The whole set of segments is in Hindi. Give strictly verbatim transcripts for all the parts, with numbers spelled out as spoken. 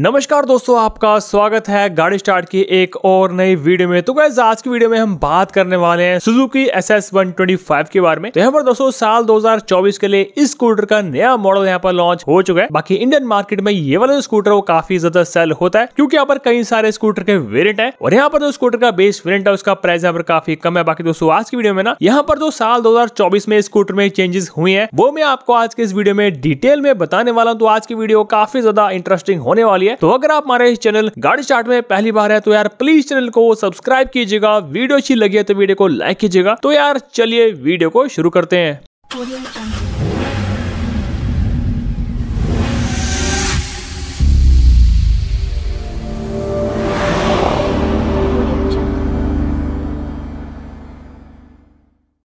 नमस्कार दोस्तों, आपका स्वागत है गाड़ी स्टार्ट की एक और नई वीडियो में। तो गाइस आज की वीडियो में हम बात करने वाले हैं Suzuki Access one two five के बारे में। तो यहाँ पर दोस्तों साल दो हज़ार चौबीस के लिए इस स्कूटर का नया मॉडल यहाँ पर लॉन्च हो चुका है। बाकी इंडियन मार्केट में ये वाला स्कूटर वो काफी ज्यादा सेल होता है क्योंकि यहाँ पर कई सारे स्कूटर के वेरियंट है और यहाँ पर जो स्कूटर का बेस वेरियंट है उसका प्राइस यहाँ पर काफी कम है। बाकी दोस्तों आज की वीडियो में ना यहाँ पर जो साल दो हज़ार चौबीस में स्कूटर में चेंजेस हुई है वो मैं आपको आज के इस वीडियो में डिटेल में बताने वाला हूँ। तो आज की वीडियो काफी ज्यादा इंटरेस्टिंग होने वाली। तो अगर आप हमारे इस चैनल गाड़ी स्टार्ट में पहली बार है तो यार प्लीज चैनल को सब्सक्राइब कीजिएगा। वीडियो अच्छी लगी है तो वीडियो को लाइक कीजिएगा। तो यार चलिए वीडियो को शुरू करते हैं।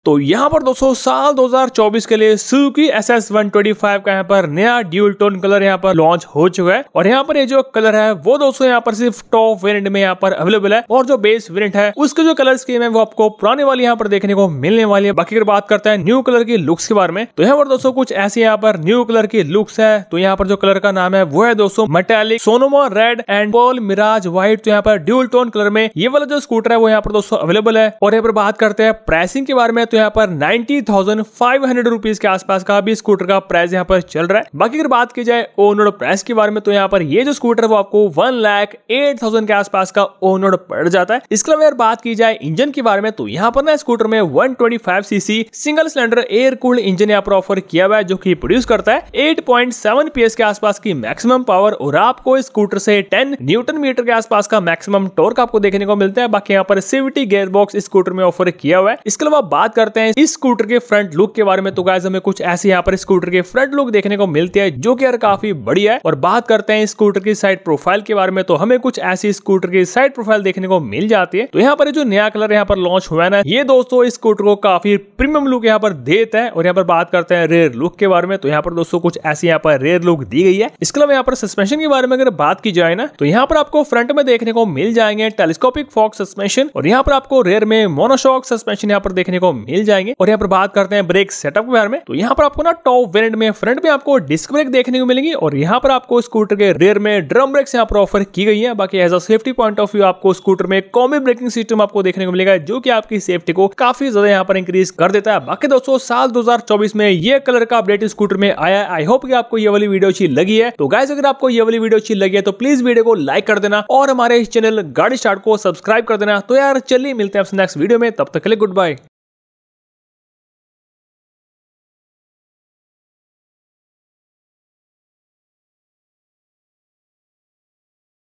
तो यहाँ पर दोस्तों साल दो हज़ार चौबीस के लिए Suzuki Access one two five का यहाँ पर नया ड्यूल टोन कलर यहाँ पर लॉन्च हो चुका है और यहाँ पर ये जो कलर है वो दोस्तों यहाँ पर सिर्फ टॉप वेरिएंट में यहाँ पर अवेलेबल है और जो बेस वेरिएंट है उसके जो कलर स्कीम है वो आपको पुराने वाली यहाँ पर देखने को मिलने वाली है। बाकी अगर बात करते हैं न्यू कलर की लुक्स के बारे में तो यहाँ पर दोस्तों कुछ ऐसे यहाँ पर न्यू कलर की लुक्स है। तो यहाँ पर जो कलर का नाम है वो है दोस्तों metallic Sonoma red and pearl mirage white. तो यहाँ पर ड्यूल टोन कलर में ये वाला जो स्कूटर है वो यहाँ पर दोस्तों अवेलेबल है। और यहाँ पर बात करते हैं प्राइसिंग के बारे में तो यहाँ पर नब्बे हज़ार पाँच सौ रुपीस के आसपास का भी स्कूटर का प्राइस यहाँ पर चल रहा है। बाकी अगर बात की जाए ऑन रोड प्राइस के बारे में तो यहाँ पर ये जो स्कूटर वो आपको एक लाख आठ हज़ार के आसपास का ऑन रोड पड़ जाता है। इसके अलावा अगर बात की जाए इंजन के बारे में तो यहाँ पर ना स्कूटर में एक सौ पच्चीस CC single cylinder air cooled engine यहाँ पर ऑफर किया हुआ है जो की प्रोड्यूस करता है आठ पॉइंट सात पीएस के आसपास की मैक्सिमम पावर और आपको स्कूटर से दस न्यूटन मीटर के आसपास का मैक्सिमम टॉर्क आपको देखने को मिलता है। बाकी यहाँ पर सीवीटी गियर बॉक्स स्कूटर में ऑफर किया हुआ है। इसके अलावा बात करते हैं इस स्कूटर के फ्रंट लुक के बारे में तो गाइस हमें कुछ ऐसे यहाँ पर स्कूटर के फ्रंट लुक देखने को मिलती है जो कि यार काफी बढ़िया है। और बात करते हैं स्कूटर की साइड प्रोफाइल के बारे में तो हमें कुछ ऐसी स्कूटर की साइड प्रोफाइल देखने को मिल जाती है। तो यहाँ पर जो नया कलर यहाँ पर लॉन्च हुआ है ना ये दोस्तों इस स्कूटर को काफी प्रीमियम लुक यहाँ पर देता है। और यहाँ पर बात करते हैं रेयर लुक के बारे में तो यहाँ पर दोस्तों कुछ ऐसी यहाँ पर रेयर लुक दी गई है। इसके अलावा यहाँ पर सस्पेंशन के बारे में अगर बात की जाए ना तो यहाँ पर आपको फ्रंट में देखने को मिल जाएंगे टेलीस्कोपिक फॉक सस्पेंशन और यहाँ पर आपको रेयर में मोनोशॉक सस्पेंशन यहाँ पर देखने को मिल जाएंगे। और यहाँ पर बात करते हैं ब्रेक सेटअप के बारे में तो यहाँ पर आपको ना टॉप वेरिएंट में फ्रंट में आपको डिस्क ब्रेक देखने को मिलेंगी और यहाँ पर आपको स्कूटर के रेयर में ड्रम ब्रेक्स यहाँ पर ऑफर की गई है। बाकी as a safety point of view आपको स्कूटर में कॉम्बी ब्रेकिंग सिस्टम आपको देखने को मिलेगा जो कि आपकी सेफ्टी को काफी ज्यादा यहाँ पर इंक्रीज कर देता है। बाकी दोस्तों साल दो हज़ार चौबीस में ये कलर का अपडेट स्कूटर में आया है। आई होप कि आपको ये वाली वीडियो अच्छी लगी है। तो गाइस अगर आपको ये वाली वीडियो अच्छी लगी है तो प्लीज वीडियो को लाइक कर देना और हमारे इस चैनल गाड़ी स्टार्ट को सब्सक्राइब कर देना। तो यार चलिए मिलते हैं आपसे नेक्स्ट वीडियो में, तब तक के लिए गुड बाय।